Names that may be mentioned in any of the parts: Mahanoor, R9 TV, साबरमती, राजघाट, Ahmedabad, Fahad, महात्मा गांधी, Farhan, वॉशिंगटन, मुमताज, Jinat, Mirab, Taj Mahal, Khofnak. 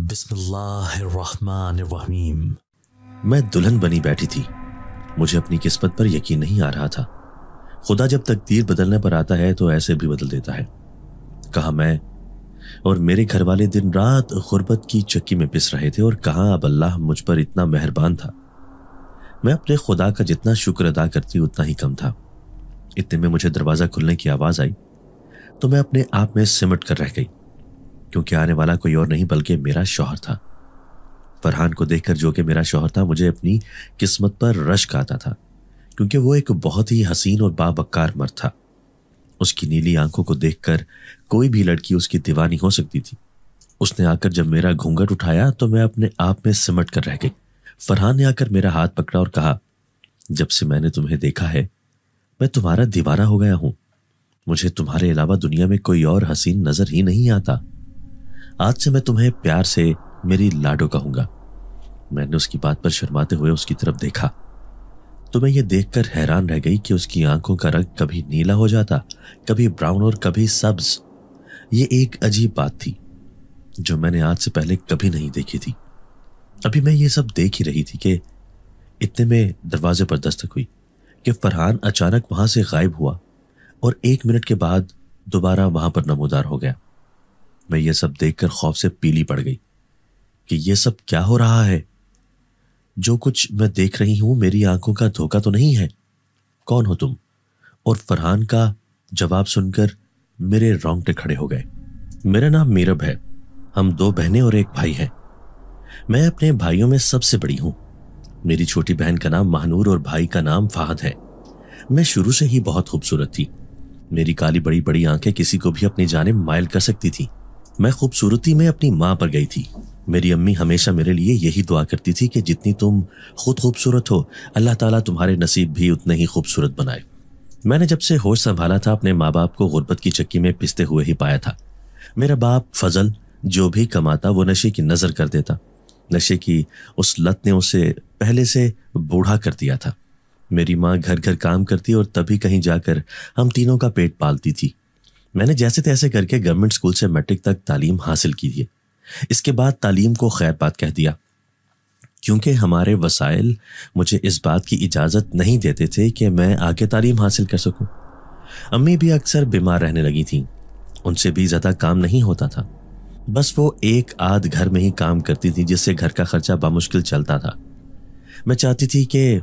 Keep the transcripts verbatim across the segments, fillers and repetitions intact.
बिस्मिल्लाहिर्रहमानिर्रहीम। मैं दुल्हन बनी बैठी थी। मुझे अपनी किस्मत पर यकीन नहीं आ रहा था। खुदा जब तकदीर बदलने पर आता है तो ऐसे भी बदल देता है, कहाँ मैं और मेरे घर वाले दिन रात गुर्बत की चक्की में पिस रहे थे और कहाँ अब अल्लाह मुझ पर इतना मेहरबान था। मैं अपने खुदा का जितना शुक्र अदा करती उतना ही कम था। इतने में मुझे दरवाज़ा खुलने की आवाज़ आई तो मैं अपने आप में सिमट कर रह गई, क्योंकि आने वाला कोई और नहीं बल्कि मेरा शौहर था। फरहान को देखकर, जो कि मेरा शौहर था, मुझे अपनी किस्मत पर रश्क आता था, क्योंकि वो एक बहुत ही हसीन और बावकार मर्द था। उसकी नीली आंखों को देखकर कोई भी लड़की उसकी दीवानी हो सकती थी। उसने आकर जब मेरा घूंघट उठाया तो मैं अपने आप में सिमट कर रह गई। फरहान ने आकर मेरा हाथ पकड़ा और कहा, जब से मैंने तुम्हें देखा है मैं तुम्हारा दीवाना हो गया हूँ। मुझे तुम्हारे अलावा दुनिया में कोई और हसीन नजर ही नहीं आता। आज से मैं तुम्हें प्यार से मेरी लाडो कहूँगा। मैंने उसकी बात पर शर्माते हुए उसकी तरफ देखा तो मैं ये देखकर हैरान रह गई कि उसकी आंखों का रंग कभी नीला हो जाता, कभी ब्राउन और कभी सब्ज। ये एक अजीब बात थी जो मैंने आज से पहले कभी नहीं देखी थी। अभी मैं ये सब देख ही रही थी कि इतने में दरवाजे पर दस्तक हुई कि फरहान अचानक वहाँ से गायब हुआ और एक मिनट के बाद दोबारा वहाँ पर नमोदार हो गया। मैं ये सब देखकर खौफ से पीली पड़ गई कि ये सब क्या हो रहा है। जो कुछ मैं देख रही हूँ मेरी आंखों का धोखा तो नहीं है। कौन हो तुम? और फरहान का जवाब सुनकर मेरे रोंगटे खड़े हो गए। मेरा नाम मीरब है। हम दो बहनें और एक भाई हैं। मैं अपने भाइयों में सबसे बड़ी हूँ। मेरी छोटी बहन का नाम महानूर और भाई का नाम फहद है। मैं शुरू से ही बहुत खूबसूरत थी। मेरी काली बड़ी बड़ी आंखें किसी को भी अपनी जानिब मायल कर सकती थी। मैं खूबसूरती में अपनी माँ पर गई थी। मेरी अम्मी हमेशा मेरे लिए यही दुआ करती थी कि जितनी तुम खुद खूबसूरत हो अल्लाह ताला तुम्हारे नसीब भी उतने ही खूबसूरत बनाए। मैंने जब से होश संभाला था अपने माँ बाप को गुर्बत की चक्की में पिसते हुए ही पाया था। मेरा बाप फजल जो भी कमाता वो नशे की नज़र कर देता। नशे की उस लत ने उसे पहले से बूढ़ा कर दिया था। मेरी माँ घर घर काम करती और तभी कहीं जाकर हम तीनों का पेट पालती थी। मैंने जैसे तैसे करके गवर्नमेंट स्कूल से मैट्रिक तक तालीम हासिल की है। इसके बाद तालीम को खैर बात कह दिया, क्योंकि हमारे वसाइल मुझे इस बात की इजाज़त नहीं देते थे कि मैं आगे तालीम हासिल कर सकूं। अम्मी भी अक्सर बीमार रहने लगी थीं। उनसे भी ज़्यादा काम नहीं होता था। बस वो एक आध घर में ही काम करती थी, जिससे घर का खर्चा बामुश्किल चलता था। मैं चाहती थी कि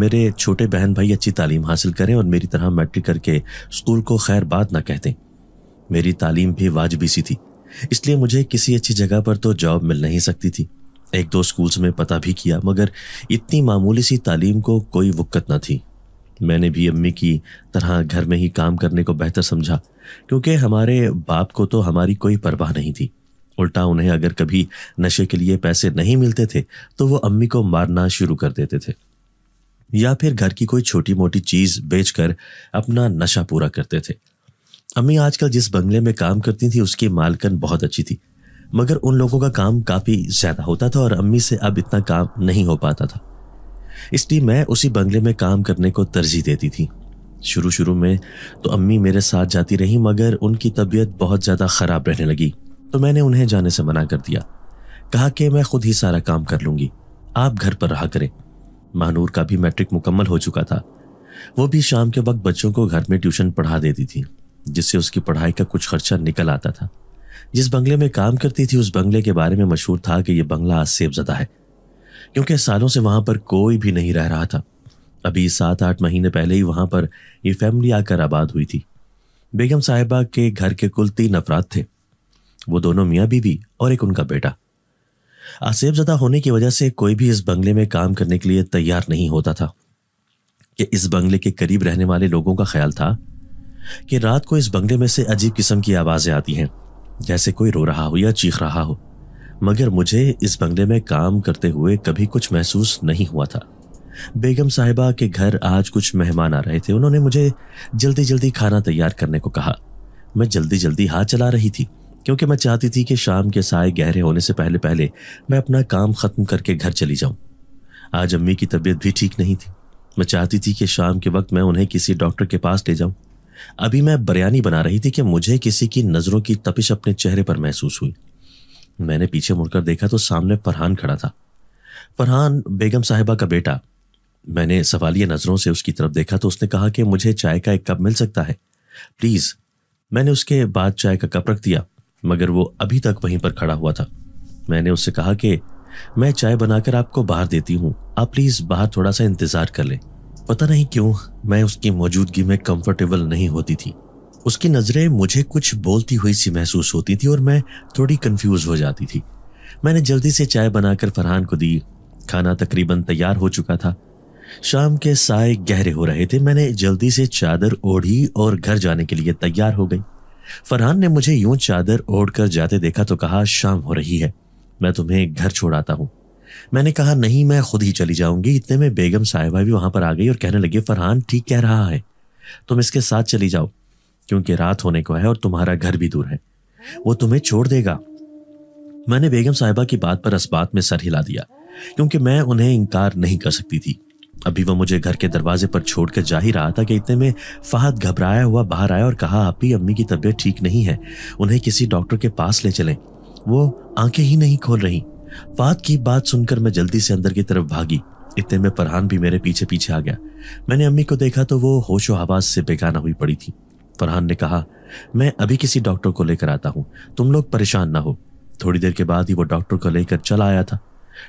मेरे छोटे बहन भाई अच्छी तालीम हासिल करें और मेरी तरह मैट्रिक करके स्कूल को खैर बात ना कहते। मेरी तालीम भी वाजिबी सी थी, इसलिए मुझे किसी अच्छी जगह पर तो जॉब मिल नहीं सकती थी। एक दो स्कूल्स में पता भी किया, मगर इतनी मामूली सी तालीम को कोई वक़्त ना थी। मैंने भी अम्मी की तरह घर में ही काम करने को बेहतर समझा, क्योंकि हमारे बाप को तो हमारी कोई परवाह नहीं थी। उल्टा उन्हें अगर कभी नशे के लिए पैसे नहीं मिलते थे तो वो अम्मी को मारना शुरू कर देते थे या फिर घर की कोई छोटी मोटी चीज़ बेचकर अपना नशा पूरा करते थे। अम्मी आजकल जिस बंगले में काम करती थी उसकी मालकन बहुत अच्छी थी, मगर उन लोगों का काम काफ़ी ज़्यादा होता था और अम्मी से अब इतना काम नहीं हो पाता था, इसलिए मैं उसी बंगले में काम करने को तरजीह देती थी। शुरू शुरू में तो अम्मी मेरे साथ जाती रही, मगर उनकी तबीयत बहुत ज़्यादा ख़राब रहने लगी तो मैंने उन्हें जाने से मना कर दिया। कहा कि मैं खुद ही सारा काम कर लूँगी, आप घर पर रहा करें। महानूर का भी मैट्रिक मुकम्मल हो चुका था। वो भी शाम के वक्त बच्चों को घर में ट्यूशन पढ़ा देती थी, जिससे उसकी पढ़ाई का कुछ खर्चा निकल आता था। जिस बंगले में काम करती थी उस बंगले के बारे में मशहूर था कि यह बंगला आसेबज़दा है, क्योंकि सालों से वहाँ पर कोई भी नहीं रह रहा था। अभी सात आठ महीने पहले ही वहाँ पर ये फैमिली आकर आबाद हुई थी। बेगम साहिबा के घर के कुल तीन अफराद थे, वो दोनों मियाँ बीवी और एक उनका बेटा। आसेबज़दा होने की वजह से कोई भी इस बंगले में काम करने के लिए तैयार नहीं होता था कि इस बंगले के करीब रहने वाले लोगों का ख्याल था कि रात को इस बंगले में से अजीब किस्म की आवाज़ें आती हैं, जैसे कोई रो रहा हो या चीख रहा हो। मगर मुझे इस बंगले में काम करते हुए कभी कुछ महसूस नहीं हुआ था। बेगम साहिबा के घर आज कुछ मेहमान आ रहे थे। उन्होंने मुझे जल्दी जल्दी खाना तैयार करने को कहा। मैं जल्दी जल्दी हाथ चला रही थी, क्योंकि मैं चाहती थी कि शाम के साए गहरे होने से पहले पहले मैं अपना काम ख़त्म करके घर चली जाऊं। आज अम्मी की तबीयत भी ठीक नहीं थी। मैं चाहती थी कि शाम के वक्त मैं उन्हें किसी डॉक्टर के पास ले जाऊं। अभी मैं बिरयानी बना रही थी कि मुझे किसी की नज़रों की तपिश अपने चेहरे पर महसूस हुई। मैंने पीछे मुड़कर देखा तो सामने फरहान खड़ा था। फरहान बेगम साहिबा का बेटा। मैंने सवालिया नज़रों से उसकी तरफ देखा तो उसने कहा कि मुझे चाय का एक कप मिल सकता है प्लीज़। मैंने उसके बाद चाय का कप रख दिया मगर वो अभी तक वहीं पर खड़ा हुआ था। मैंने उससे कहा कि मैं चाय बनाकर आपको बाहर देती हूँ, आप प्लीज़ बाहर थोड़ा सा इंतज़ार कर लें। पता नहीं क्यों मैं उसकी मौजूदगी में कंफर्टेबल नहीं होती थी। उसकी नज़रें मुझे कुछ बोलती हुई सी महसूस होती थी और मैं थोड़ी कंफ्यूज हो जाती थी। मैंने जल्दी से चाय बनाकर फरहान को दी। खाना तकरीबन तैयार हो चुका था। शाम के साए गहरे हो रहे थे। मैंने जल्दी से चादर ओढ़ी और घर जाने के लिए तैयार हो गई। फरहान ने मुझे यूं चादर ओढ़कर जाते देखा तो कहा, शाम हो रही है, मैं तुम्हें घर छोड़ आता हूँ। मैंने कहा, नहीं, मैं खुद ही चली जाऊंगी। इतने में बेगम साहिबा भी वहां पर आ गई और कहने लगी, फरहान ठीक कह रहा है, तुम इसके साथ चली जाओ क्योंकि रात होने को है और तुम्हारा घर भी दूर है, वो तुम्हें छोड़ देगा। मैंने बेगम साहिबा की बात पर असबात में सर हिला दिया क्योंकि मैं उन्हें इनकार नहीं कर सकती थी। अभी वह मुझे घर के दरवाजे पर छोड़कर जा ही रहा था कि इतने में फहद घबराया हुआ बाहर आया और कहा, आपकी अम्मी की तबीयत ठीक नहीं है, उन्हें किसी डॉक्टर के पास ले चलें, वो आंखें ही नहीं खोल रही। फहद की बात सुनकर मैं जल्दी से अंदर की तरफ भागी। इतने में फरहान भी मेरे पीछे पीछे आ गया। मैंने अम्मी को देखा तो वो होशो हवास से बेगाना हुई पड़ी थी। फरहान ने कहा, मैं अभी किसी डॉक्टर को लेकर आता हूँ, तुम लोग परेशान ना हो। थोड़ी देर के बाद ही वो डॉक्टर को लेकर चला आया था।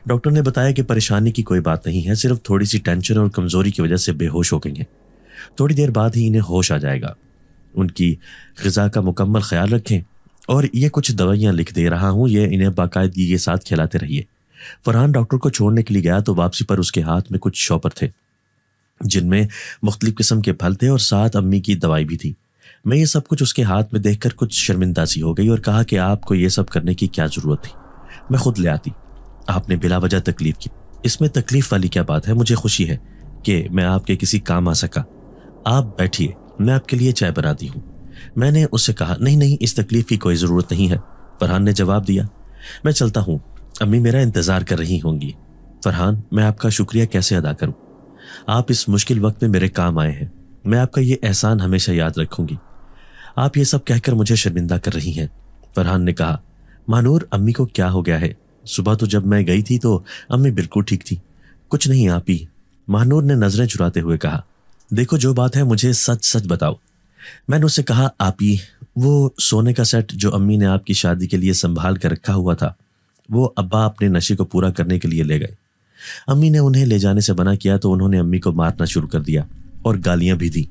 डॉक्टर ने बताया कि परेशानी की कोई बात नहीं है, सिर्फ थोड़ी सी टेंशन और कमजोरी की वजह से बेहोश हो गई हैं, थोड़ी देर बाद ही इन्हें होश आ जाएगा। उनकी ग़िज़ा का मुकम्मल ख्याल रखें और ये कुछ दवाइयाँ लिख दे रहा हूँ, ये इन्हें बाकायदगी के साथ खिलाते रहिए। फरहान डॉक्टर को छोड़ने के लिए गया तो वापसी पर उसके हाथ में कुछ शॉपर थे जिनमें मुख्तलिफ किस्म के फल थे और साथ अम्मी की दवाई भी थी। मैं ये सब कुछ उसके हाथ में देखकर कुछ शर्मिंदा सी हो गई और कहा कि आपको ये सब करने की क्या ज़रूरत थी, मैं खुद ले आती, आपने बिला वजह तकलीफ की। इसमें तकलीफ वाली क्या बात है, मुझे खुशी है कि मैं आपके किसी काम आ सका। आप बैठिए, मैं आपके लिए चाय बनाती हूँ। मैंने उससे कहा, नहीं नहीं, इस तकलीफ की कोई ज़रूरत नहीं है। फरहान ने जवाब दिया, मैं चलता हूँ, अम्मी मेरा इंतज़ार कर रही होंगी। फरहान, मैं आपका शुक्रिया कैसे अदा करूँ, आप इस मुश्किल वक्त में मेरे काम आए हैं, मैं आपका ये एहसान हमेशा याद रखूँगी। आप ये सब कहकर मुझे शर्मिंदा कर रही हैं। फरहान ने कहा, महानूर अम्मी को क्या हो गया है, सुबह तो जब मैं गई थी तो अम्मी बिल्कुल ठीक थी, कुछ नहीं आप ही। महानूर ने नज़रें चुराते हुए कहा, देखो जो बात है मुझे सच सच बताओ। मैंने उससे कहा, आप ही वो सोने का सेट जो अम्मी ने आपकी शादी के लिए संभाल कर रखा हुआ था, वो अब्बा अपने नशे को पूरा करने के लिए ले गए। अम्मी ने उन्हें ले जाने से मना किया तो उन्होंने अम्मी को मारना शुरू कर दिया और गालियाँ भी दी।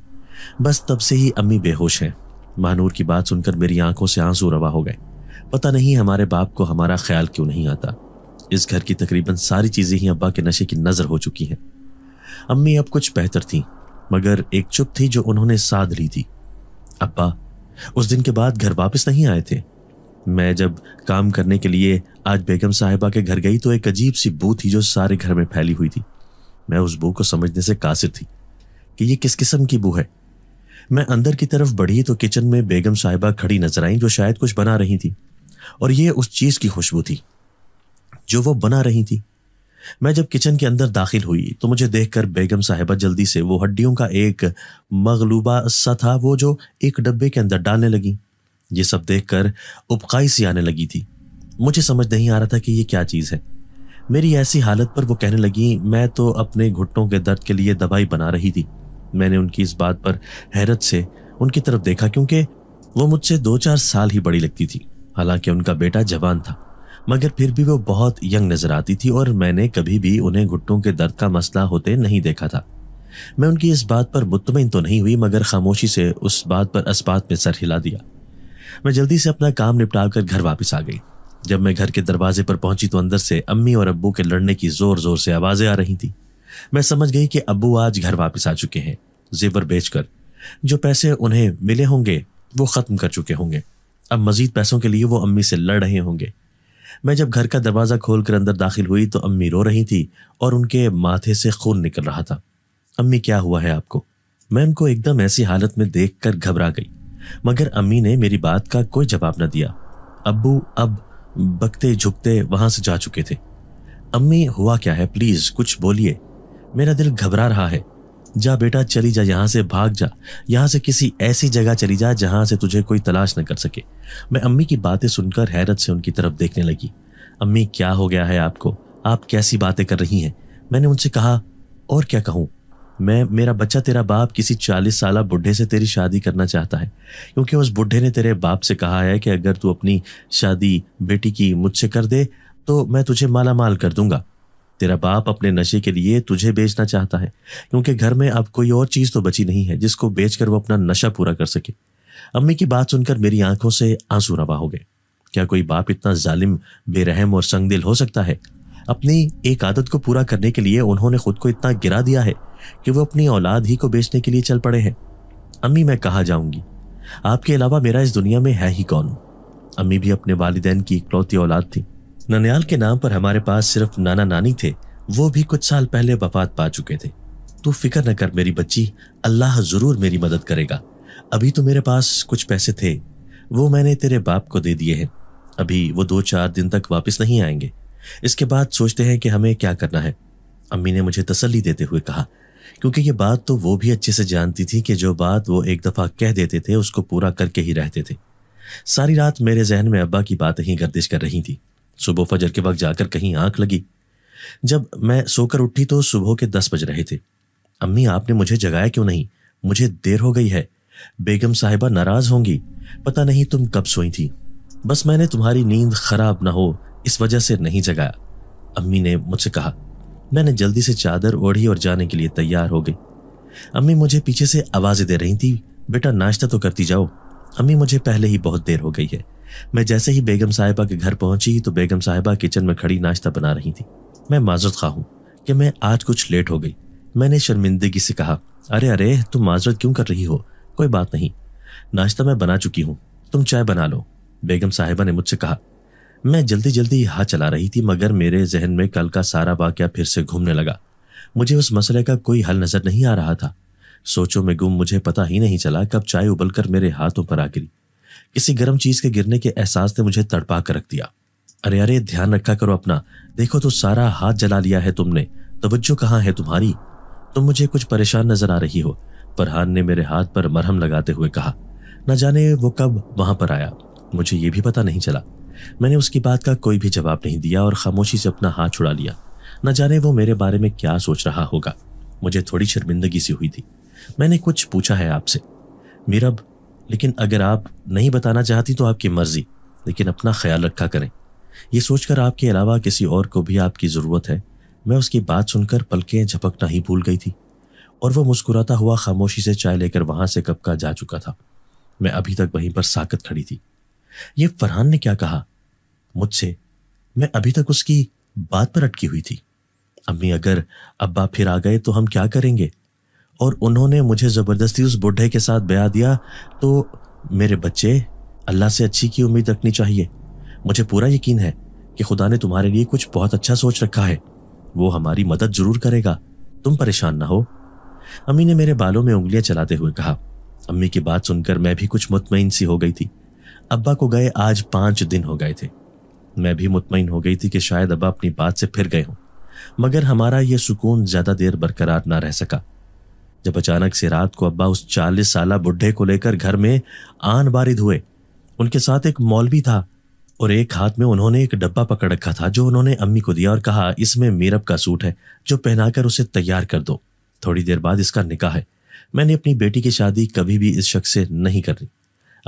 बस तब से ही अम्मी बेहोश हैं। महानूर की बात सुनकर मेरी आंखों से आंसू रवा हो गए। पता नहीं हमारे बाप को हमारा ख्याल क्यों नहीं आता। इस घर की तकरीबन सारी चीज़ें ही अब्बा के नशे की नज़र हो चुकी हैं। अम्मी अब कुछ बेहतर थी मगर एक चुप थी जो उन्होंने साध ली थी। अब्बा उस दिन के बाद घर वापस नहीं आए थे। मैं जब काम करने के लिए आज बेगम साहिबा के घर गई तो एक अजीब सी बू थी जो सारे घर में फैली हुई थी। मैं उस बू को समझने से कासिर थी कि ये किस किस्म की बू है। मैं अंदर की तरफ बढ़ी तो किचन में बेगम साहिबा खड़ी नजर आई जो शायद कुछ बना रही थी और ये उस चीज़ की खुशबू थी जो वो बना रही थी। मैं जब किचन के अंदर दाखिल हुई तो मुझे देखकर बेगम साहिबा जल्दी से वो हड्डियों का एक मगलूबा सा था वो जो एक डब्बे के अंदर डालने लगी। ये सब देखकर उपकाई सी आने लगी थी। मुझे समझ नहीं आ रहा था कि ये क्या चीज़ है। मेरी ऐसी हालत पर वो कहने लगी, मैं तो अपने घुटनों के दर्द के लिए दवाई बना रही थी। मैंने उनकी इस बात पर हैरत से उनकी तरफ देखा क्योंकि वो मुझसे दो चार साल ही बड़ी लगती थी। हालांकि उनका बेटा जवान था मगर फिर भी वो बहुत यंग नज़र आती थी और मैंने कभी भी उन्हें घुटनों के दर्द का मसला होते नहीं देखा था। मैं उनकी इस बात पर मुतमईन तो नहीं हुई मगर खामोशी से उस बात पर अस्बात में सर हिला दिया। मैं जल्दी से अपना काम निपटाकर घर वापस आ गई। जब मैं घर के दरवाजे पर पहुंची तो अंदर से अम्मी और अब्बू के लड़ने की ज़ोर ज़ोर से आवाज़ें आ रही थी। मैं समझ गई कि अब्बू आज घर वापस आ चुके हैं। जेवर बेचकर जो पैसे उन्हें मिले होंगे वो ख़त्म कर चुके होंगे। अब मज़ीद पैसों के लिए वो अम्मी से लड़ रहे होंगे। मैं जब घर का दरवाज़ा खोलकर अंदर दाखिल हुई तो अम्मी रो रही थी और उनके माथे से खून निकल रहा था। अम्मी क्या हुआ है आपको? मैं उनको एकदम ऐसी हालत में देखकर घबरा गई मगर अम्मी ने मेरी बात का कोई जवाब न दिया। अब्बू अब बकते झुकते वहाँ से जा चुके थे। अम्मी हुआ क्या है, प्लीज़ कुछ बोलिए, मेरा दिल घबरा रहा है। जा बेटा चली जा, यहाँ से भाग जा, यहाँ से किसी ऐसी जगह चली जा जहाँ से तुझे कोई तलाश न कर सके। मैं अम्मी की बातें सुनकर हैरत से उनकी तरफ देखने लगी। अम्मी क्या हो गया है आपको, आप कैसी बातें कर रही हैं? मैंने उनसे कहा। और क्या कहूँ मैं, मेरा बच्चा तेरा बाप किसी चालीस साल बूढ़े से तेरी शादी करना चाहता है, क्योंकि उस बूढ़े ने तेरे बाप से कहा है कि अगर तू अपनी शादी बेटी की मुझसे कर दे तो मैं तुझे माला माल कर दूंगा। तेरा बाप अपने नशे के लिए तुझे बेचना चाहता है, क्योंकि घर में अब कोई और चीज़ तो बची नहीं है जिसको बेचकर वो अपना नशा पूरा कर सके। अम्मी की बात सुनकर मेरी आंखों से आंसू रवा हो गए। क्या कोई बाप इतना जालिम, बेरहम और संगदिल हो सकता है? अपनी एक आदत को पूरा करने के लिए उन्होंने खुद को इतना गिरा दिया है कि वो अपनी औलाद ही को बेचने के लिए चल पड़े हैं। अम्मी मैं कहाँ जाऊँगी, आपके अलावा मेरा इस दुनिया में है ही कौन? अम्मी भी अपने वालिदैन की इकलौती औलाद थी। ननियाल के नाम पर हमारे पास सिर्फ नाना नानी थे, वो भी कुछ साल पहले वफात पा चुके थे। तू फिक्र न कर मेरी बच्ची, अल्लाह ज़रूर मेरी मदद करेगा। अभी तो मेरे पास कुछ पैसे थे, वो मैंने तेरे बाप को दे दिए हैं। अभी वो दो चार दिन तक वापस नहीं आएंगे, इसके बाद सोचते हैं कि हमें क्या करना है, अम्मी ने मुझे तसल्ली देते हुए कहा। क्योंकि ये बात तो वो भी अच्छे से जानती थी कि जो बात वो एक दफ़ा कह देते थे उसको पूरा करके ही रहते थे। सारी रात मेरे जहन में अब्बा की बातें ही गर्दिश कर रही थी। सुबह फजर के वक्त जाकर कहीं आंख लगी। जब मैं सोकर उठी तो सुबह के दस बज रहे थे। अम्मी आपने मुझे जगाया क्यों नहीं? मुझे देर हो गई है, बेगम साहिबा नाराज होंगी, पता नहीं तुम कब सोई थी। बस मैंने तुम्हारी नींद खराब ना हो इस वजह से नहीं जगाया, अम्मी ने मुझसे कहा। मैंने जल्दी से चादर ओढ़ी और जाने के लिए तैयार हो गई। अम्मी मुझे पीछे से आवाज़ें दे रही थी, बेटा नाश्ता तो करती जाओ। अम्मी मुझे पहले ही बहुत देर हो गई है। मैं जैसे ही बेगम साहिबा के घर पहुंची तो बेगम साहिबा किचन में खड़ी नाश्ता बना रही थी। मैं माजरत खा हूं कि मैं आज कुछ लेट हो गई। मैंने शर्मिंदगी से कहा, अरे अरे तुम माजरत क्यों कर रही हो, कोई बात नहीं, नाश्ता मैं बना चुकी हूं, तुम चाय बना लो, बेगम साहिबा ने मुझसे कहा। मैं जल्दी जल्दी हाथ चला रही थी, मगर मेरे जहन में कल का सारा वाक़या फिर से घूमने लगा। मुझे उस मसले का कोई हल नज़र नहीं आ रहा था। सोचों में गुम मुझे पता ही नहीं चला कब चाय उबलकर मेरे हाथों पर आ गिरी। किसी गर्म चीज़ के गिरने के एहसास ने मुझे तड़पा कर रख दिया। अरे अरे ध्यान रखा करो अपना, देखो तो सारा हाथ जला लिया है तुमने, तवज्जो कहाँ है तुम्हारी, तुम मुझे कुछ परेशान नजर आ रही हो, फरहान ने मेरे हाथ पर मरहम लगाते हुए कहा। न जाने वो कब वहां पर आया, मुझे ये भी पता नहीं चला। मैंने उसकी बात का कोई भी जवाब नहीं दिया और खामोशी से अपना हाथ छुड़ा लिया। न जाने वो मेरे बारे में क्या सोच रहा होगा। मुझे थोड़ी शर्मिंदगी सी हुई थी। मैंने कुछ पूछा है आपसे मीरब, लेकिन अगर आप नहीं बताना चाहती तो आपकी मर्जी, लेकिन अपना ख्याल रखा करें। ये सोचकर आपके अलावा किसी और को भी आपकी ज़रूरत है। मैं उसकी बात सुनकर पलकें झपकना ही भूल गई थी और वह मुस्कुराता हुआ खामोशी से चाय लेकर वहाँ से कपका जा चुका था। मैं अभी तक वहीं पर साकत खड़ी थी। ये फरहान ने क्या कहा मुझसे? मैं अभी तक उसकी बात पर अटकी हुई थी। अम्मी अगर अब्बा फिर आ गए तो हम क्या करेंगे, और उन्होंने मुझे ज़बरदस्ती उस बूढ़े के साथ ब्याह दिया तो मेरे बच्चे, अल्लाह से अच्छी की उम्मीद रखनी चाहिए। मुझे पूरा यकीन है कि खुदा ने तुम्हारे लिए कुछ बहुत अच्छा सोच रखा है, वो हमारी मदद ज़रूर करेगा, तुम परेशान ना हो, अम्मी ने मेरे बालों में उंगलियां चलाते हुए कहा। अम्मी की बात सुनकर मैं भी कुछ मुतमईन सी हो गई थी। अब्बा को गए आज पाँच दिन हो गए थे। मैं भी मुतमईन हो गई थी कि शायद अब्बा अपनी बात से फिर गए हों, मगर हमारा यह सुकून ज़्यादा देर बरकरार ना रह सका। जब अचानक से रात को अब्बा उस चालीस साल बुढ़े को लेकर घर में आन बारिद हुए। उनके साथ एक मौलवी था और एक हाथ में उन्होंने एक डब्बा पकड़ रखा था जो उन्होंने अम्मी को दिया और कहा, इसमें मीरब का सूट है जो पहनाकर उसे तैयार कर दो, थोड़ी देर बाद इसका निकाह है। मैंने अपनी बेटी की शादी कभी भी इस शख्स से नहीं करनी।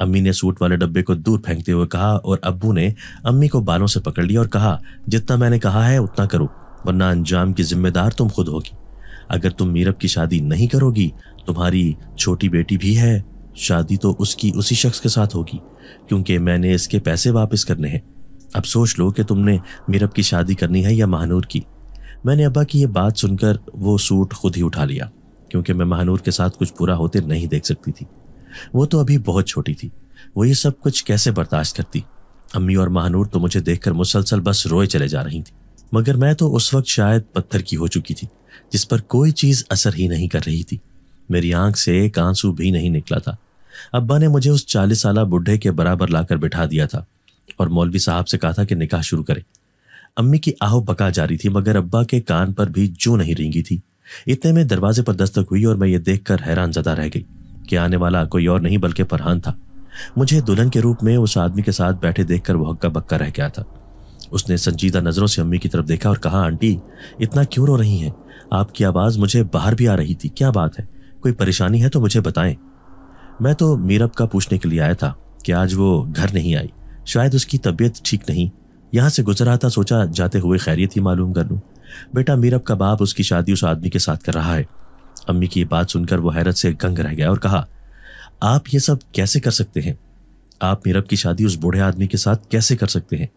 अम्मी ने सूट वाले डब्बे को दूर फेंकते हुए कहा और अब्बू ने अम्मी को बालों से पकड़ लिया और कहा, जितना मैंने कहा है उतना करो, वरना अंजाम की जिम्मेदार तुम खुद होगी। अगर तुम मीरब की शादी नहीं करोगी, तुम्हारी छोटी बेटी भी है, शादी तो उसकी उसी शख्स के साथ होगी, क्योंकि मैंने इसके पैसे वापस करने हैं। अब सोच लो कि तुमने मीरब की शादी करनी है या महानूर की। मैंने अब्बा की ये बात सुनकर वो सूट खुद ही उठा लिया, क्योंकि मैं महानूर के साथ कुछ बुरा होते नहीं देख सकती थी। वो तो अभी बहुत छोटी थी, वो ये सब कुछ कैसे बर्दाश्त करती। अम्मी और महानूर तो मुझे देखकर मुसलसल बस रोए चले जा रही थी, मगर मैं तो उस वक्त शायद पत्थर की हो चुकी थी जिस पर कोई चीज़ असर ही नहीं कर रही थी। मेरी आंख से एक आंसू भी नहीं निकला था। अब्बा ने मुझे उस चालीस साल बूढ़े के बराबर लाकर बिठा दिया था और मौलवी साहब से कहा था कि निकाह शुरू करें। अम्मी की आहो बका जारी थी, मगर अब्बा के कान पर भी जूं नहीं रेंगी थी इतने में दरवाजे पर दस्तक हुई और मैं ये देखकर हैरान ज़दा रह गई कि आने वाला कोई और नहीं बल्कि फरहान था। मुझे दुल्हन के रूप में उस आदमी के साथ बैठे देखकर वो हक्का बक्का रह गया था। उसने संजीदा नज़रों से अम्मी की तरफ देखा और कहा, आंटी इतना क्यों रो रही हैं? आपकी आवाज़ मुझे बाहर भी आ रही थी, क्या बात है? कोई परेशानी है तो मुझे बताएं। मैं तो मीरब का पूछने के लिए आया था कि आज वो घर नहीं आई, शायद उसकी तबीयत ठीक नहीं। यहाँ से गुजरा था, सोचा जाते हुए खैरियत ही मालूम कर लूं। बेटा, मीरब का बाप उसकी शादी उस आदमी के साथ कर रहा है। अम्मी की बात सुनकर वो हैरत से दंग रह गया और कहा, आप ये सब कैसे कर सकते हैं? आप मीरब की शादी उस बूढ़े आदमी के साथ कैसे कर सकते हैं?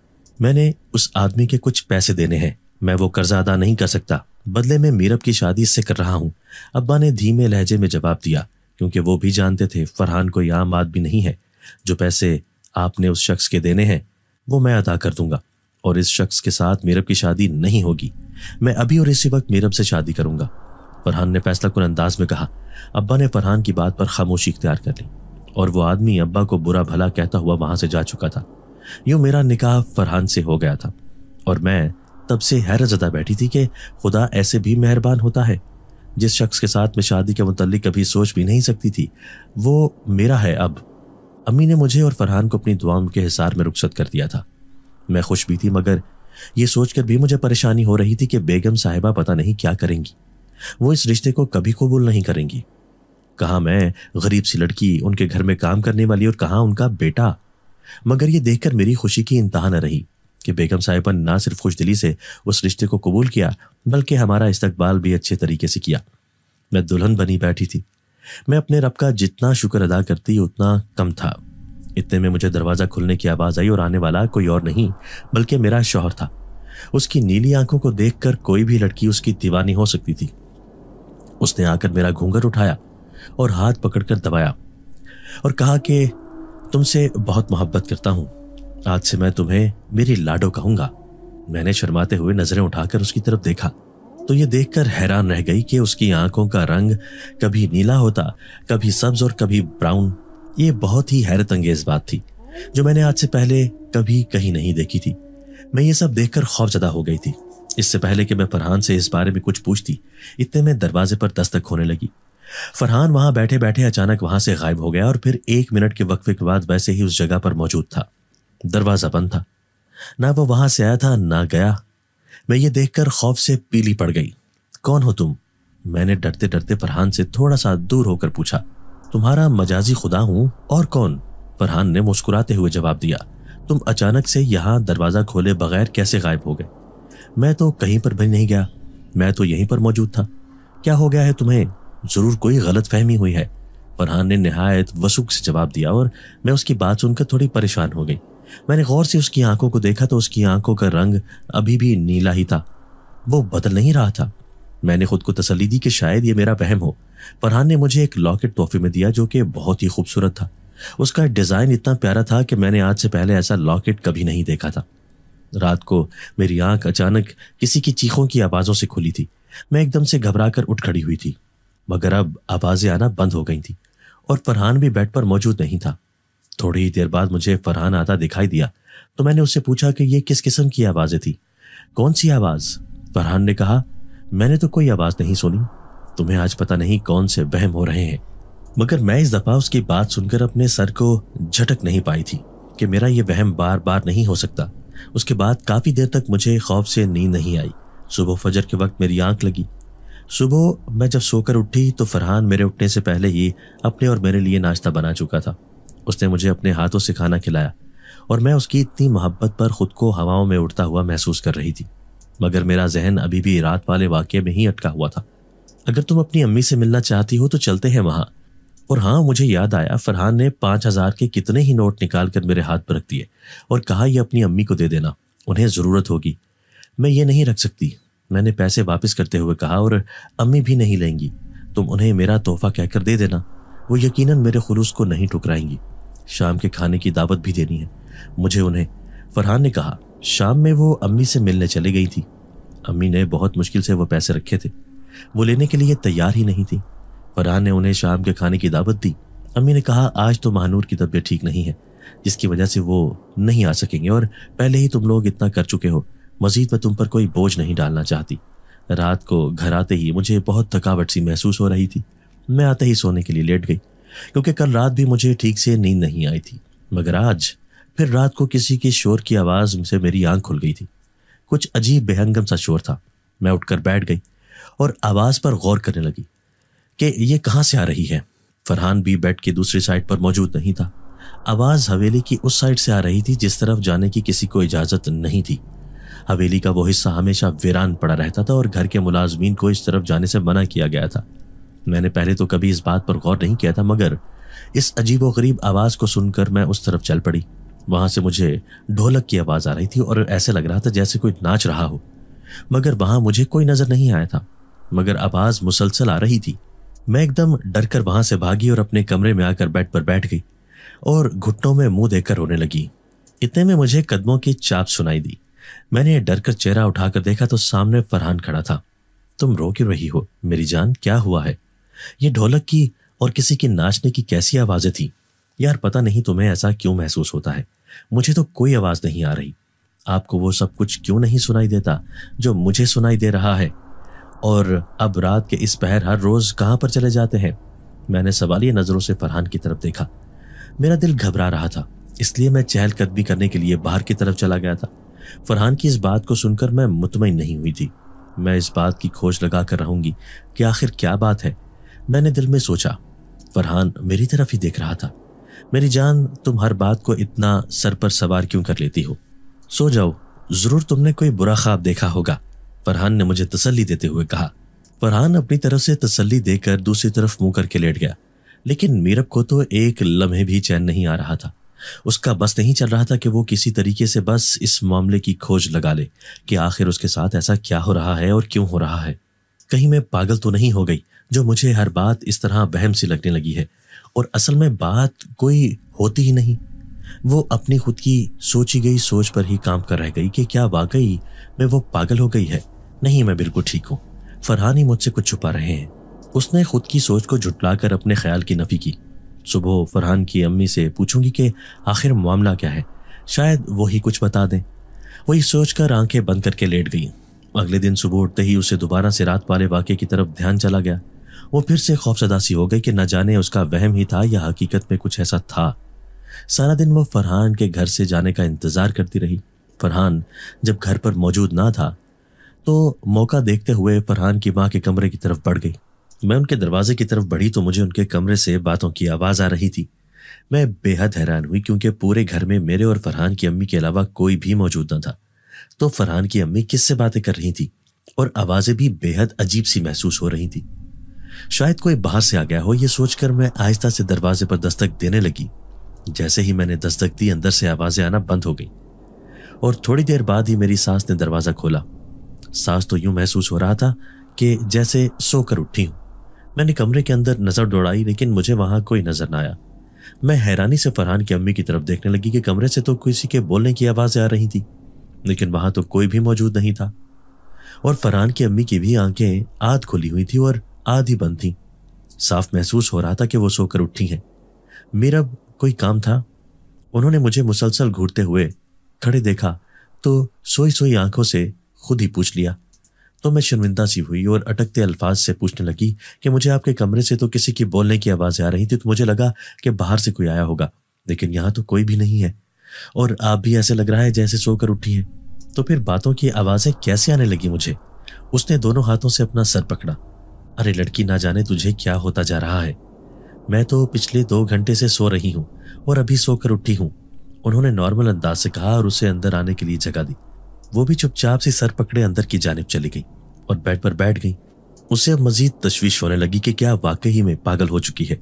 मैंने उस आदमी के कुछ पैसे देने हैं, मैं वो कर्जा अदा नहीं कर सकता, बदले में मीरब की शादी इससे कर रहा हूँ, अब्बा ने धीमे लहजे में जवाब दिया, क्योंकि वो भी जानते थे फरहान कोई आम आदमी नहीं है। जो पैसे आपने उस शख्स के देने हैं वो मैं अदा कर दूंगा और इस शख्स के साथ मीरब की शादी नहीं होगी। मैं अभी और इसी वक्त मीरब से शादी करूंगा, फरहान ने फैसला कुन अंदाज में कहा। अब्बा ने फरहान की बात पर खामोशी इख्तियार कर ली और वो आदमी अब्बा को बुरा भला कहता हुआ वहां से जा चुका था। यूं मेरा निकाह फरहान से हो गया था और मैं तब से हैरत ज़दा बैठी थी कि खुदा ऐसे भी मेहरबान होता है। जिस शख्स के साथ मैं शादी के मुतल्लिक कभी सोच भी नहीं सकती थी वो मेरा है अब। अम्मी ने मुझे और फरहान को अपनी दुआओं के हिसार में रुखसत कर दिया था। मैं खुश भी थी, मगर ये सोचकर भी मुझे परेशानी हो रही थी कि बेगम साहिबा पता नहीं क्या करेंगी, वो इस रिश्ते को कभी कबूल नहीं करेंगी। कहाँ मैं गरीब सी लड़की उनके घर में काम करने वाली और कहाँ उनका बेटा। मगर ये देखकर मेरी खुशी की इंतहा न रही कि बेगम साहिबा ने ना सिर्फ खुश दिली से उस रिश्ते को कबूल किया बल्कि हमारा इस्तकबाल भी अच्छे तरीके से किया। मैं दुल्हन बनी बैठी थी। मैं अपने रब का जितना शुक्र अदा करती उतना कम था। इतने में मुझे दरवाज़ा खुलने की आवाज़ आई और आने वाला कोई और नहीं बल्कि मेरा शौहर था। उसकी नीली आंखों को देखकर कोई भी लड़की उसकी दीवानी हो सकती थी। उसने आकर मेरा घूंघट उठाया और हाथ पकड़कर दबाया और कहा कि तुमसे बहुत मोहब्बत करता हूँ, आज से मैं तुम्हें मेरी लाडो कहूँगा। मैंने शर्माते हुए नज़रें उठाकर उसकी तरफ देखा तो ये देखकर हैरान रह गई कि उसकी आंखों का रंग कभी नीला होता, कभी सब्ज और कभी ब्राउन। ये बहुत ही हैरत अंगेज बात थी जो मैंने आज से पहले कभी कहीं नहीं देखी थी। मैं ये सब देखकर खौफजदा हो गई थी। इससे पहले कि मैं फरहान से इस बारे में कुछ पूछती, इतने में दरवाजे पर दस्तक होने लगी। फरहान वहां बैठे बैठे अचानक वहां से गायब हो गया और फिर एक मिनट के वक्फे के बाद वैसे ही उस जगह पर मौजूद था। दरवाजा बंद था, ना वो वहां से आया था ना गया। मैं ये देखकर खौफ से पीली पड़ गई। कौन हो तुम? मैंने डरते डरते फरहान से थोड़ा सा दूर होकर पूछा। तुम्हारा मजाजी खुदा हूं, और कौन? फरहान ने मुस्कुराते हुए जवाब दिया। तुम अचानक से यहाँ दरवाज़ा खोले बगैर कैसे गायब हो गए? मैं तो कहीं पर भी नहीं गया, मैं तो यहीं पर मौजूद था। क्या हो गया है तुम्हें? ज़रूर कोई गलत फहमी हुई है, फरहान ने नहायत वसूक से जवाब दिया और मैं उसकी बात सुनकर थोड़ी परेशान हो गई। मैंने गौर से उसकी आंखों को देखा तो उसकी आंखों का रंग अभी भी नीला ही था, वो बदल नहीं रहा था। मैंने खुद को तसल्ली दी कि शायद ये मेरा वहम हो। फरहान ने मुझे एक लॉकेट तोहफे में दिया जो कि बहुत ही खूबसूरत था। उसका डिज़ाइन इतना प्यारा था कि मैंने आज से पहले ऐसा लॉकेट कभी नहीं देखा था। रात को मेरी आंख अचानक किसी की चीखों की आवाज़ों से खुली थी। मैं एकदम से घबरा कर उठ खड़ी हुई थी, मगर अब आवाज़ें आना बंद हो गई थी और फरहान भी बेड पर मौजूद नहीं था। थोड़ी ही देर बाद मुझे फरहान आता दिखाई दिया तो मैंने उससे पूछा कि ये किस किस्म की आवाज़ें थी? कौन सी आवाज़? फरहान ने कहा, मैंने तो कोई आवाज़ नहीं सुनी, तुम्हें आज पता नहीं कौन से वहम हो रहे हैं। मगर मैं इस दफ़ा उसकी बात सुनकर अपने सर को झटक नहीं पाई थी कि मेरा ये वहम बार बार नहीं हो सकता। उसके बाद काफ़ी देर तक मुझे खौफ से नींद नहीं आई। सुबह फजर के वक्त मेरी आँख लगी। सुबह मैं जब सोकर उठी तो फरहान मेरे उठने से पहले ही अपने और मेरे लिए नाश्ता बना चुका था। उसने मुझे अपने हाथों से खाना खिलाया और मैं उसकी इतनी मोहब्बत पर खुद को हवाओं में उड़ता हुआ महसूस कर रही थी, मगर मेरा जहन अभी भी रात वाले वाक़े में ही अटका हुआ था। अगर तुम अपनी अम्मी से मिलना चाहती हो तो चलते हैं वहाँ। और हाँ, मुझे याद आया, फरहान ने पाँच हज़ार के कितने ही नोट निकाल कर मेरे हाथ पर रख दिए और कहा, यह अपनी अम्मी को दे देना, उन्हें ज़रूरत होगी। मैं ये नहीं रख सकती, मैंने पैसे वापस करते हुए कहा, और अम्मी भी नहीं लेंगी, तुम उन्हें मेरा तोहफा कहकर दे देना, वो यकीनन मेरे खुलूस को नहीं ठुकराएंगी। शाम के खाने की दावत भी देनी है मुझे उन्हें, फरहान ने कहा। शाम में वो अम्मी से मिलने चली गई थी। अम्मी ने बहुत मुश्किल से वो पैसे रखे थे, वो लेने के लिए तैयार ही नहीं थी। फरहान ने उन्हें शाम के खाने की दावत दी। अम्मी ने कहा, आज तो महानूर की तबीयत ठीक नहीं है जिसकी वजह से वो नहीं आ सकेंगे, और पहले ही तुम लोग इतना कर चुके हो, मजीद मैं तुम पर कोई बोझ नहीं डालना चाहती। रात को घर आते ही मुझे बहुत थकावट सी महसूस हो रही थी। मैं आते ही सोने के लिए लेट गई क्योंकि कल रात भी मुझे ठीक से नींद नहीं आई थी। मगर आज फिर रात को किसी के शोर की आवाज़ से मेरी आंख खुल गई थी। कुछ अजीब बेहंगम सा शोर था। मैं उठकर बैठ गई और आवाज़ पर गौर करने लगी कि ये कहाँ से आ रही है। फरहान भी बेड के दूसरी साइड पर मौजूद नहीं था। आवाज़ हवेली की उस साइड से आ रही थी जिस तरफ जाने की किसी को इजाज़त नहीं थी। हवेली का वो हिस्सा हमेशा वीरान पड़ा रहता था और घर के मुलाजमीन को इस तरफ जाने से मना किया गया था। मैंने पहले तो कभी इस बात पर गौर नहीं किया था, मगर इस अजीब व गरीब आवाज़ को सुनकर मैं उस तरफ चल पड़ी। वहाँ से मुझे ढोलक की आवाज़ आ रही थी और ऐसे लग रहा था जैसे कोई नाच रहा हो, मगर वहाँ मुझे कोई नज़र नहीं आया था। मगर आवाज़ मुसलसल आ रही थी। मैं एकदम डर कर वहाँ से भागी और अपने कमरे में आकर बेड पर बैठ गई और घुटनों में मुँह देकर रोने लगी। इतने में मुझे कदमों की चाप सुनाई दी। मैंने डर कर चेहरा उठाकर देखा तो सामने फरहान खड़ा था। तुम रो क्यों रही हो मेरी जान, क्या हुआ है? ये ढोलक की और किसी की नाचने की कैसी आवाज़ें थी यार। पता नहीं तुम्हें ऐसा क्यों महसूस होता है, मुझे तो कोई आवाज़ नहीं आ रही। आपको वो सब कुछ क्यों नहीं सुनाई देता जो मुझे सुनाई दे रहा है? और अब रात के इस पहर हर रोज़ कहाँ पर चले जाते हैं? मैंने सवालिया नज़रों से फरहान की तरफ देखा। मेरा दिल घबरा रहा था, इसलिए मैं चहलकदमी करने के लिए बाहर की तरफ चला गया था। फरहान की इस बात को सुनकर मैं मुतमईन नहीं हुई थी। मैं इस बात की खोज लगा कर रहूँगी कि आखिर क्या बात है, मैंने दिल में सोचा। फरहान मेरी तरफ ही देख रहा था। मेरी जान, तुम हर बात को इतना सर पर सवार क्यों कर लेती हो? सो जाओ, ज़रूर तुमने कोई बुरा ख्वाब देखा होगा, फरहान ने मुझे तसल्ली देते हुए कहा। फरहान अपनी तरफ से तसल्ली देकर दूसरी तरफ मुंह करके लेट गया। लेकिन मीरब को तो एक लम्हे भी चैन नहीं आ रहा था। उसका बस नहीं चल रहा था कि वो किसी तरीके से बस इस मामले की खोज लगा ले कि आखिर उसके साथ ऐसा क्या हो रहा है और क्यों हो रहा है। कहीं मैं पागल तो नहीं हो गई जो मुझे हर बात इस तरह बहम सी लगने लगी है। और असल में बात कोई होती ही नहीं, वो अपनी खुद की सोची गई सोच पर ही काम कर रह गई कि क्या वाकई में वो पागल हो गई है। नहीं, मैं बिल्कुल ठीक हूँ। फरहान ही मुझसे कुछ छुपा रहे हैं। उसने खुद की सोच को झुटलाकर अपने ख्याल की नफी की। सुबह फरहान की अम्मी से पूछूंगी कि आखिर मामला क्या है, शायद वो ही कुछ बता दें। वही सोचकर आंखें बंद करके लेट गई। अगले दिन सुबह उठते ही उसे दोबारा से रात वाले वाक़े की तरफ ध्यान चला गया। वो फिर से खौफजदा सी हो गई कि न जाने उसका वहम ही था या हकीकत में कुछ ऐसा था। सारा दिन वो फरहान के घर से जाने का इंतज़ार करती रही। फरहान जब घर पर मौजूद ना था तो मौका देखते हुए फरहान की माँ के कमरे की तरफ बढ़ गई। मैं उनके दरवाजे की तरफ बढ़ी तो मुझे उनके कमरे से बातों की आवाज़ आ रही थी। मैं बेहद हैरान हुई क्योंकि पूरे घर में मेरे और फरहान की अम्मी के अलावा कोई भी मौजूद न था। तो फरहान की अम्मी किससे बातें कर रही थी और आवाज़ें भी बेहद अजीब सी महसूस हो रही थी। शायद कोई बाहर से आ गया हो, ये सोचकर मैं आहिस्ता से दरवाजे पर दस्तक देने लगी। जैसे ही मैंने दस्तक दी, अंदर से आवाज़ें आना बंद हो गई और थोड़ी देर बाद ही मेरी सास ने दरवाज़ा खोला। सास तो यूँ महसूस हो रहा था कि जैसे सोकर उठी हूँ। मैंने कमरे के अंदर नज़र दौड़ाई, लेकिन मुझे वहाँ कोई नज़र ना आया। मैं हैरानी से फरहान की अम्मी की तरफ देखने लगी कि कमरे से तो किसी के बोलने की आवाज़ें आ रही थी, लेकिन वहाँ तो कोई भी मौजूद नहीं था। और फरहान की अम्मी की भी आंखें आध खुली हुई थी और आधी बंद थी। साफ महसूस हो रहा था कि वो सोकर उठी हैं। मीरब कोई काम था? उन्होंने मुझे मुसलसल घूरते हुए खड़े देखा तो सोई सोई आंखों से खुद ही पूछ लिया। तो मैं शर्मिंदा सी हुई और अटकते अल्फाज से पूछने लगी कि मुझे आपके कमरे से तो किसी की बोलने की आवाज़ें आ रही थी, तो मुझे लगा कि बाहर से कोई आया होगा, लेकिन यहाँ तो कोई भी नहीं है और आप भी ऐसे लग रहा है जैसे सोकर उठी हैं। तो फिर बातों की आवाज़ें कैसे आने लगी मुझे? उसने दोनों हाथों से अपना सर पकड़ा। अरे लड़की, ना जाने तुझे क्या होता जा रहा है। मैं तो पिछले दो घंटे से सो रही हूँ और अभी सोकर उठी हूँ, उन्होंने नॉर्मल अंदाज से कहा और उसे अंदर आने के लिए जगह दी। वो भी चुपचाप से सर पकड़े अंदर की जानिब चली गई और बेड पर बैठ गई। उसे अब मजीद तशवीश होने लगी कि क्या वाकई में पागल हो चुकी है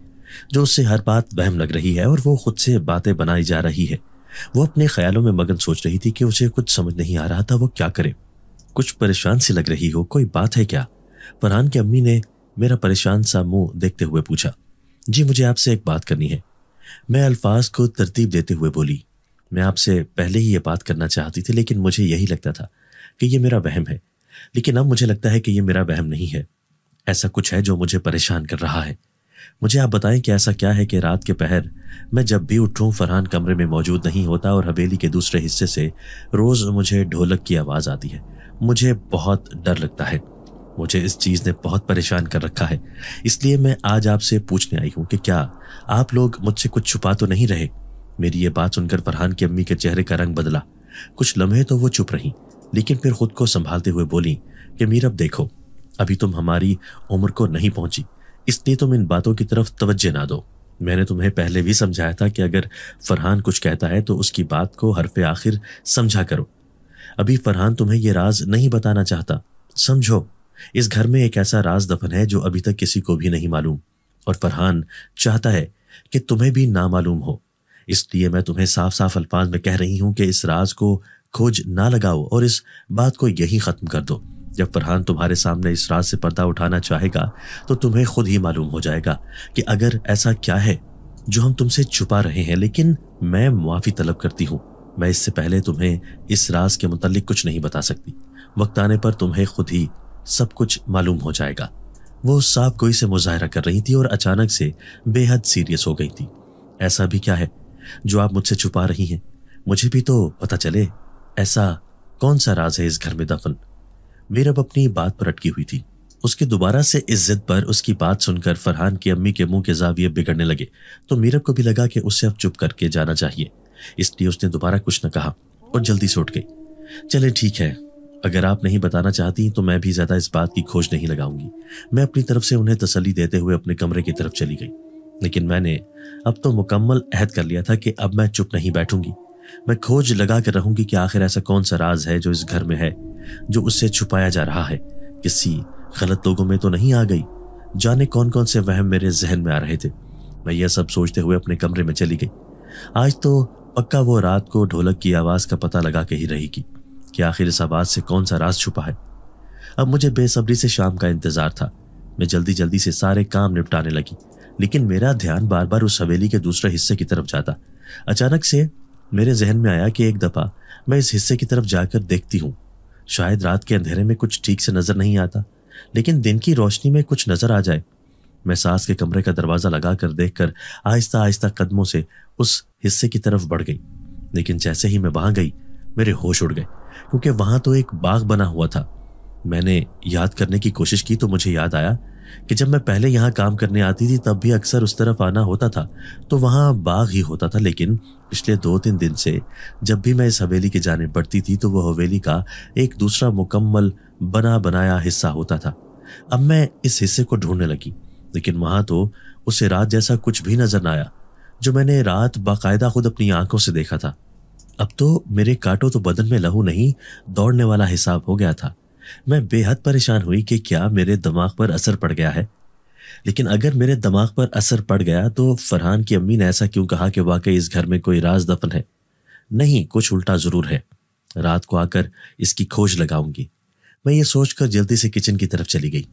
जो उससे हर बात वहम लग रही है और वो खुद से बातें बनाई जा रही है। वो अपने ख्यालों में मगन सोच रही थी कि उसे कुछ समझ नहीं आ रहा था वो क्या करे। कुछ परेशान सी लग रही हो, कोई बात है क्या? फरहान की अम्मी ने मेरा परेशान सा मुंह देखते हुए पूछा। जी, मुझे आपसे एक बात करनी है, मैं अल्फाज को तरतीब देते हुए बोली। मैं आपसे पहले ही ये बात करना चाहती थी, लेकिन मुझे यही लगता था कि ये मेरा वहम है, लेकिन अब मुझे लगता है कि ये मेरा वहम नहीं है, ऐसा कुछ है जो मुझे परेशान कर रहा है। मुझे आप बताएं कि ऐसा क्या है कि रात के पहर मैं जब भी उठूँ फरहान कमरे में मौजूद नहीं होता और हवेली के दूसरे हिस्से से रोज़ मुझे ढोलक की आवाज़ आती है। मुझे बहुत डर लगता है मुझे इस चीज़ ने बहुत परेशान कर रखा है, इसलिए मैं आज आपसे पूछने आई हूँ कि क्या आप लोग मुझसे कुछ छुपा तो नहीं रहे। मेरी ये बात सुनकर फरहान की अम्मी के चेहरे का रंग बदला। कुछ लम्हे तो वो चुप रहीं, लेकिन फिर खुद को संभालते हुए बोलीं कि मीरब देखो, अभी तुम हमारी उम्र को नहीं पहुँची, इसलिए तुम इन बातों की तरफ तवज्जो ना दो। मैंने तुम्हें पहले भी समझाया था कि अगर फरहान कुछ कहता है तो उसकी बात को हरफे आखिर समझा करो। अभी फरहान तुम्हें यह राज नहीं बताना चाहता, समझो इस घर में एक ऐसा राज दफन है जो अभी तक किसी को भी नहीं मालूम, और फरहान चाहता है कि तुम्हें भी ना मालूम हो। इसलिए मैं तुम्हें साफ साफ अल्फाज में कह रही हूँ कि इस राज को खोज ना लगाओ और इस बात को यहीं ख़त्म कर दो। जब फरहान तुम्हारे सामने इस राज से पर्दा उठाना चाहेगा तो तुम्हें खुद ही मालूम हो जाएगा कि अगर ऐसा क्या है जो हम तुमसे छुपा रहे हैं। लेकिन मैं माफ़ी तलब करती हूँ, मैं इससे पहले तुम्हें इस राज के मुतालिक कुछ नहीं बता सकती। वक्त आने पर तुम्हें खुद ही सब कुछ मालूम हो जाएगा। वो साफ गोई से मुजाहरा कर रही थी और अचानक से बेहद सीरियस हो गई थी। ऐसा भी क्या है जो आप मुझसे छुपा रही हैं, मुझे भी तो पता चले। ऐसा कौन सा राज है इस घर में दफन। मीरब अपनी बात पर अटकी हुई थी। उसके दोबारा से इस जिद पर उसकी बात सुनकर फरहान की अम्मी के मुंह के जाविये बिगड़ने लगे, तो मीरब को भी लगा कि उससे अब चुप करके जाना चाहिए, इसलिए उसने दोबारा कुछ न कहा और जल्दी से उठ गई। चले ठीक है, अगर आप नहीं बताना चाहती तो मैं भी ज़्यादा इस बात की खोज नहीं लगाऊंगी। मैं अपनी तरफ से उन्हें तसल्ली देते हुए अपने कमरे की तरफ चली गई। लेकिन मैंने अब तो मुकम्मल अहद कर लिया था कि अब मैं चुप नहीं बैठूंगी, मैं खोज लगा कर रहूंगी कि आखिर ऐसा कौन सा राज है जो इस घर में है, जो उससे छुपाया जा रहा है। किसी गलत लोगों में तो नहीं आ गई। जाने कौन कौन से वहम मेरे जहन में आ रहे थे। मैं यह सब सोचते हुए अपने कमरे में चली गई। आज तो पक्का वो रात को ढोलक की आवाज़ का पता लगा के ही रहेगी कि आखिर इस आवाज़ से कौन सा राज छुपा है। अब मुझे बेसब्री से शाम का इंतज़ार था। मैं जल्दी जल्दी से सारे काम निपटाने लगी, लेकिन मेरा ध्यान बार बार उस हवेली के दूसरे हिस्से की तरफ जाता। अचानक से मेरे जहन में आया कि एक दफ़ा मैं इस हिस्से की तरफ जाकर देखती हूँ, शायद रात के अंधेरे में कुछ ठीक से नज़र नहीं आता, लेकिन दिन की रोशनी में कुछ नज़र आ जाए। मैं सास के कमरे का दरवाज़ा लगा कर देख कर आहिस्ता आहिस्ता कदमों से उस हिस्से की तरफ बढ़ गई। लेकिन जैसे ही मैं वहाँ गई मेरे होश उड़ गए, क्योंकि वहाँ तो एक बाग बना हुआ था। मैंने याद करने की कोशिश की तो मुझे याद आया कि जब मैं पहले यहाँ काम करने आती थी तब भी अक्सर उस तरफ आना होता था, तो वहाँ बाग ही होता था। लेकिन पिछले दो तीन दिन से जब भी मैं इस हवेली की जानिब बढ़ती थी तो वह हवेली का एक दूसरा मुकम्मल बना बनाया हिस्सा होता था। अब मैं इस हिस्से को ढूंढने लगी, लेकिन वहाँ तो उसे रात जैसा कुछ भी नज़र न आया जो मैंने रात बाकायदा खुद अपनी आंखों से देखा था। अब तो मेरे कांटों तो बदन में लहू नहीं, दौड़ने वाला हिसाब हो गया था। मैं बेहद परेशान हुई कि क्या मेरे दिमाग पर असर पड़ गया है। लेकिन अगर मेरे दिमाग पर असर पड़ गया तो फरहान की अम्मी ने ऐसा क्यों कहा कि वाकई इस घर में कोई राज दफन है। नहीं, कुछ उल्टा ज़रूर है। रात को आकर इसकी खोज लगाऊंगी। मैं ये सोचकर जल्दी से किचन की तरफ चली गई।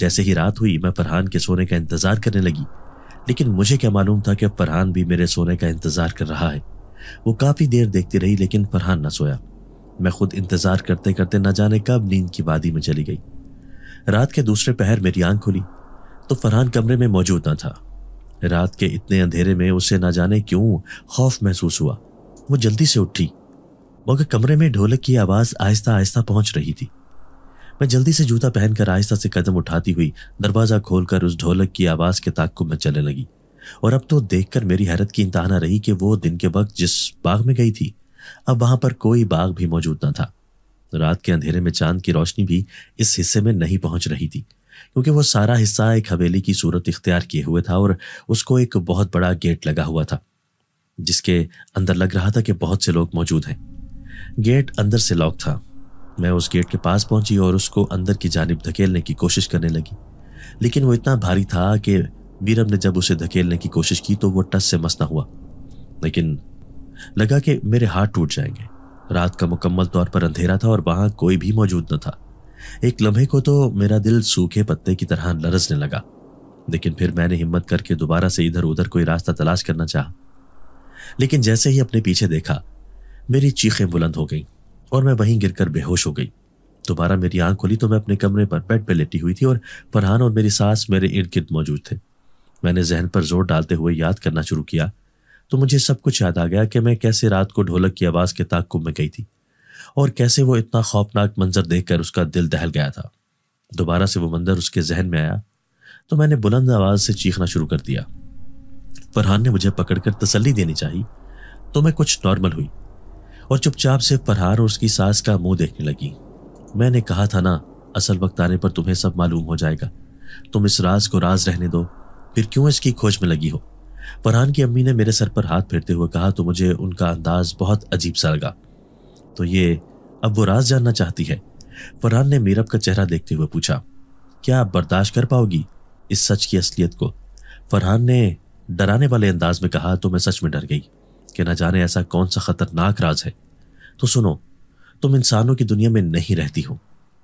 जैसे ही रात हुई मैं फरहान के सोने का इंतज़ार करने लगी, लेकिन मुझे क्या मालूम था कि फरहान भी मेरे सोने का इंतज़ार कर रहा है। वो काफ़ी देर देखती रही, लेकिन फरहान न सोया। मैं खुद इंतज़ार करते करते न जाने कब नींद की वादी में चली गई। रात के दूसरे पहर मेरी आंख खुली तो फरहान कमरे में मौजूद न था। रात के इतने अंधेरे में उसे न जाने क्यों खौफ महसूस हुआ। वो जल्दी से उठी, मगर कमरे में ढोलक की आवाज़ आहिस्ता आहिस्ता पहुंच रही थी। मैं जल्दी से जूता पहनकर आहिस्ता से कदम उठाती हुई दरवाज़ा खोलकर उस ढोलक की आवाज़ के ताक़ुब में चलने लगी। और अब तो देखकर मेरी हैरत की इंतहा न रही कि वो दिन के वक्त जिस बाग में गई थी अब वहां पर कोई बाग भी मौजूद न था। रात के अंधेरे में चांद की रोशनी भी इस हिस्से में नहीं पहुंच रही थी, क्योंकि वो सारा हिस्सा एक हवेली की सूरत इख्तियार किए हुए था और उसको एक बहुत बड़ा गेट लगा हुआ था, जिसके अंदर लग रहा था कि बहुत से लोग मौजूद हैं। गेट अंदर से लॉक था। मैं उस गेट के पास पहुंची और उसको अंदर की जानिब धकेलने की कोशिश करने लगी, लेकिन वो इतना भारी था कि मीरब ने जब उसे धकेलने की कोशिश की तो वो टस से मस न हुआ। लेकिन लगा कि मेरे हाथ टूट जाएंगे। रात का मुकम्मल तौर पर अंधेरा था और वहाँ कोई भी मौजूद न था। एक लम्हे को तो मेरा दिल सूखे पत्ते की तरह लरसने लगा, लेकिन फिर मैंने हिम्मत करके दोबारा से इधर उधर कोई रास्ता तलाश करना चाहा। लेकिन जैसे ही अपने पीछे देखा मेरी चीखें बुलंद हो गईं और मैं वहीं गिरकर बेहोश हो गई। दोबारा मेरी आंख खुली तो मैं अपने कमरे पर बेड पर लेटी हुई थी और फरहान और मेरी सास मेरे इर्द गिर्द मौजूद थे। मैंने जहन पर जोर डालते हुए याद करना शुरू किया तो मुझे सब कुछ याद आ गया कि मैं कैसे रात को ढोलक की आवाज़ के ताक़ुब में गई थी और कैसे वो इतना खौफनाक मंजर देखकर उसका दिल दहल गया था। दोबारा से वो मंजर उसके जहन में आया तो मैंने बुलंद आवाज़ से चीखना शुरू कर दिया। फरहान ने मुझे पकड़कर तसल्ली देनी चाहिए तो मैं कुछ नॉर्मल हुई और चुपचाप से फरहान और उसकी सास का मुंह देखने लगी। मैंने कहा था ना, असल वक्त आने पर तुम्हें सब मालूम हो जाएगा, तुम इस राज को राज रहने दो, फिर क्यों इसकी खोज में लगी हो। फरहान की अम्मी ने मेरे सर पर हाथ फेरते हुए कहा तो मुझे उनका अंदाज बहुत अजीब सा लगा। तो ये अब वो राज जानना चाहती है। फरहान ने मीरब का चेहरा देखते हुए पूछा, क्या आप बर्दाश्त कर पाओगी इस सच की असलियत को। फरहान ने डराने वाले अंदाज में कहा तो मैं सच में डर गई कि न जाने ऐसा कौन सा खतरनाक राज है। तो सुनो, तुम इंसानों की दुनिया में नहीं रहती हो।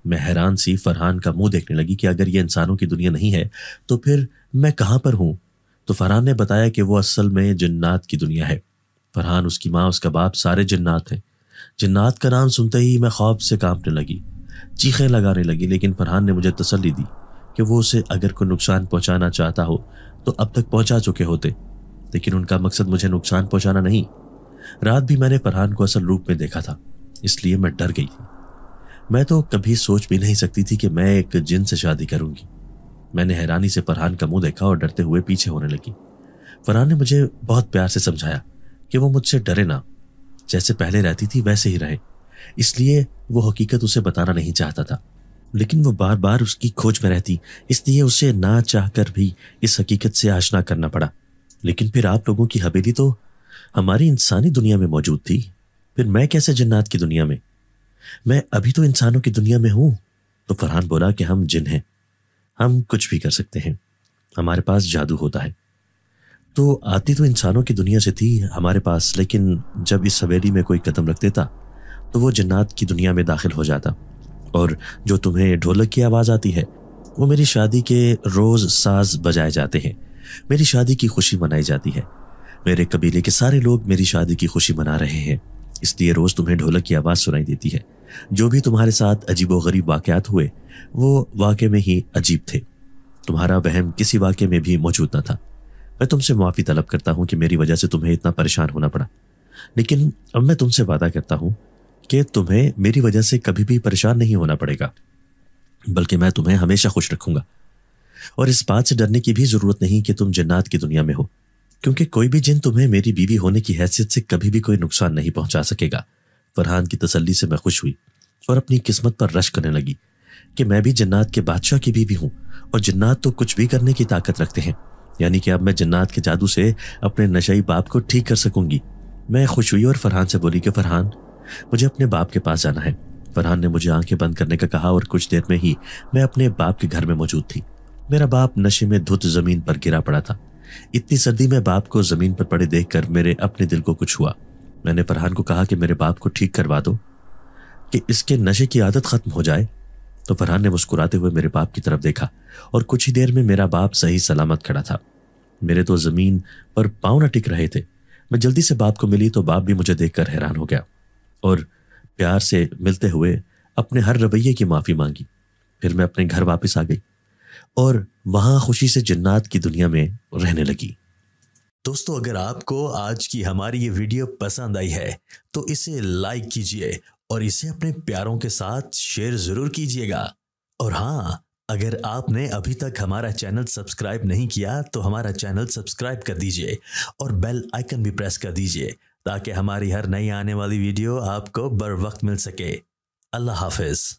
मैं हैरान सी फरहान का मुंह देखने लगी कि अगर ये इंसानों की दुनिया नहीं है तो फिर मैं कहाँ पर हूँ। तो फरहान ने बताया कि वो असल में जिन्नात की दुनिया है। फरहान, उसकी माँ, उसका बाप सारे जिन्नात हैं। जिन्नात का नाम सुनते ही मैं खौफ से कांपने लगी, चीखें लगाने लगी, लेकिन फरहान ने मुझे तसल्ली दी कि वो उसे अगर कोई नुकसान पहुंचाना चाहता हो तो अब तक पहुंचा चुके होते, लेकिन उनका मकसद मुझे नुकसान पहुंचाना नहीं। रात भी मैंने फरहान को असल रूप में देखा था, इसलिए मैं डर गई थी। मैं तो कभी सोच भी नहीं सकती थी कि मैं एक जिन से शादी करूंगी। मैंने हैरानी से फरहान का मुंह देखा और डरते हुए पीछे होने लगी। फरहान ने मुझे बहुत प्यार से समझाया कि वो मुझसे डरे ना, जैसे पहले रहती थी वैसे ही रहे, इसलिए वो हकीकत उसे बताना नहीं चाहता था। लेकिन वो बार बार उसकी खोज में रहती, इसलिए उसे ना चाहकर भी इस हकीकत से आशना करना पड़ा। लेकिन फिर आप लोगों की हवेली तो हमारी इंसानी दुनिया में मौजूद थी, फिर मैं कैसे जन्नत की दुनिया में। मैं अभी तो इंसानों की दुनिया में हूँ। तो फरहान बोला कि हम जिन हैं, हम कुछ भी कर सकते हैं, हमारे पास जादू होता है। तो आती तो इंसानों की दुनिया से थी हमारे पास, लेकिन जब इस हवेली में कोई कदम रख देता तो वो जन्नत की दुनिया में दाखिल हो जाता। और जो तुम्हें ढोलक की आवाज़ आती है वो मेरी शादी के रोज़ साज बजाए जाते हैं, मेरी शादी की खुशी मनाई जाती है। मेरे कबीले के सारे लोग मेरी शादी की खुशी मना रहे हैं, इसलिए रोज़ तुम्हें ढोलक की आवाज़ सुनाई देती है। जो भी तुम्हारे साथ अजीबोगरीब वाक़यात हुए वो वाक़े में ही अजीब थे, तुम्हारा वहम किसी वाक़े में भी मौजूद न था। मैं तुमसे माफ़ी तलब करता हूँ कि मेरी वजह से तुम्हें इतना परेशान होना पड़ा, लेकिन अब मैं तुमसे वादा करता हूँ कि तुम्हें मेरी वजह से कभी भी परेशान नहीं होना पड़ेगा, बल्कि मैं तुम्हें हमेशा खुश रखूँगा। और इस बात से डरने की भी ज़रूरत नहीं कि तुम जन्नत की दुनिया में हो, क्योंकि कोई भी जिन तुम्हें मेरी बीवी होने की हैसियत से कभी भी कोई नुकसान नहीं पहुँचा सकेगा। फरहान की तसल्ली से मैं खुश हुई और अपनी किस्मत पर रश करने लगी कि मैं भी जन्नत के बादशाह की बीवी हूँ और जन्नत तो कुछ भी करने की ताकत रखते हैं, यानी कि अब मैं जन्नत के जादू से अपने नशई बाप को ठीक कर सकूंगी। मैं खुश हुई और फरहान से बोली कि फरहान, मुझे अपने बाप के पास जाना है। फरहान ने मुझे आंखें बंद करने का कहा और कुछ देर में ही मैं अपने बाप के घर में मौजूद थी। मेरा बाप नशे में धुत जमीन पर गिरा पड़ा था। इतनी सर्दी में बाप को जमीन पर पड़े देखकर मेरे अपने दिल को कुछ हुआ। मैंने फरहान को कहा कि मेरे बाप को ठीक करवा दो कि इसके नशे की आदत खत्म हो जाए। तो फरहान ने मुस्कुराते हुए मेरे बाप की तरफ देखा और कुछ ही देर में मेरा बाप सही सलामत खड़ा था। मेरे तो ज़मीन पर पाँव न टिक रहे थे। मैं जल्दी से बाप को मिली तो बाप भी मुझे देखकर हैरान हो गया और प्यार से मिलते हुए अपने हर रवैये की माफ़ी मांगी। फिर मैं अपने घर वापस आ गई और वहाँ खुशी से जन्नत की दुनिया में रहने लगी। दोस्तों, अगर आपको आज की हमारी ये वीडियो पसंद आई है तो इसे लाइक कीजिए और इसे अपने प्यारों के साथ शेयर ज़रूर कीजिएगा। और हाँ, अगर आपने अभी तक हमारा चैनल सब्सक्राइब नहीं किया तो हमारा चैनल सब्सक्राइब कर दीजिए और बेल आइकन भी प्रेस कर दीजिए ताकि हमारी हर नई आने वाली वीडियो आपको बर वक्त मिल सके। अल्लाह हाफिज़।